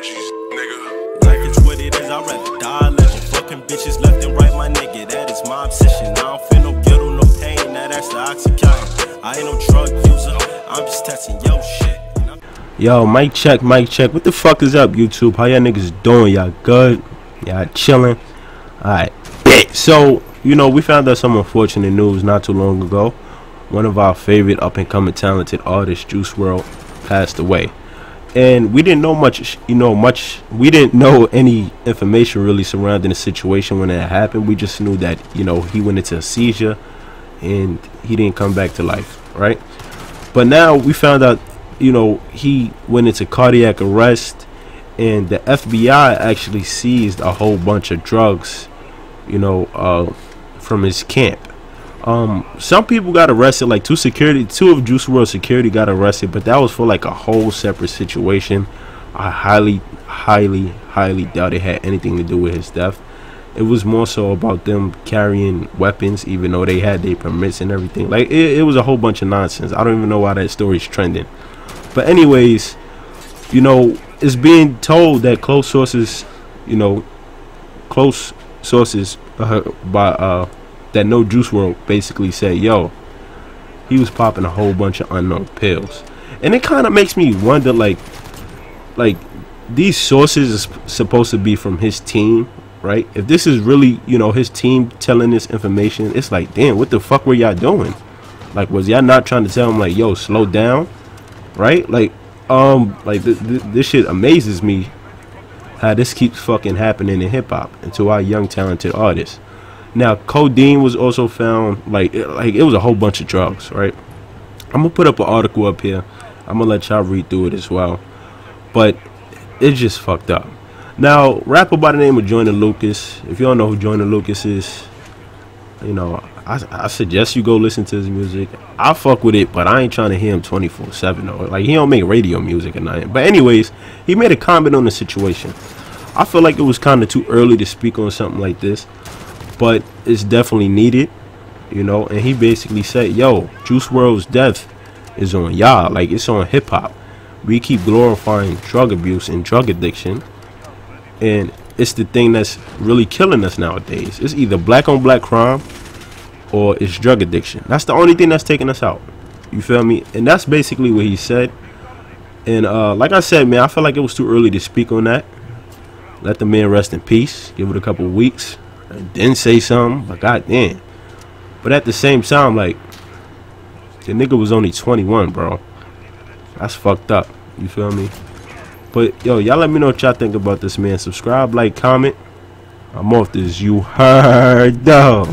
countries, nigga. Life is what it is, I'd rather die living. Fucking bitches left and right, my nigga, that is my obsession. I don't feel no guilt or no pain, now that's the Oxycontin. I ain't no drug user, I'm just testing yo shit. Yo, mic check, mic check. What the fuck is up, YouTube? How y'all niggas doing? Y'all good? Y'all chilling? Alright. So, you know, we found out some unfortunate news not too long ago. One of our favorite up-and-coming talented artists, Juice WRLD, passed away. And we didn't know much, we didn't know any information really surrounding the situation when it happened. We just knew that, you know, he went into a seizure and he didn't come back to life, right? But now we found out, you know, he went into cardiac arrest, and the FBI actually seized a whole bunch of drugs, you know, from his camp. Some people got arrested, like two of Juice WRLD's security got arrested, but that was for like a whole separate situation. I highly doubt it had anything to do with his death. It was more so about them carrying weapons, even though they had their permits and everything. Like it was a whole bunch of nonsense. I don't even know why that story's trending. But anyways, you know, it's being told that close sources, you know, that know Juice WRLD basically say, yo, he was popping a whole bunch of unknown pills. And it kind of makes me wonder, like these sources are supposed to be from his team, right? If this is really, you know, his team telling this information, it's like, damn, what the fuck were y'all doing? Like, was y'all not trying to tell him, like, yo, slow down, right? Like, this shit amazes me how this keeps fucking happening in hip-hop and to our young talented artists. Now, codeine was also found, like it was a whole bunch of drugs, right? I'm gonna put up an article up here. I'm gonna let y'all read through it as well, but it's just fucked up. Now, rapper by the name of Joyner Lucas, if you don't know who Joyner Lucas is, you know, I suggest you go listen to his music. I fuck with it, but I ain't trying to hear him 24/7 though. Like, he don't make radio music or nothing. But anyways, he made a comment on the situation. I feel like it was kind of too early to speak on something like this, but it's definitely needed, you know. And he basically said, yo, Juice WRLD's death is on y'all. Like, it's on hip-hop. We keep glorifying drug abuse and drug addiction, and it's the thing that's really killing us nowadays. It's either black on black crime or it's drug addiction. That's the only thing that's taking us out, you feel me? And that's basically what he said. And like I said, man, I feel like it was too early to speak on that. Let the man rest in peace. Give it a couple weeks, didn't say something, but goddamn. But at the same time, like, the nigga was only 21, bro. That's fucked up, you feel me? But yo, y'all let me know what y'all think about this, man. Subscribe, like, comment. I'm off this. You heard though.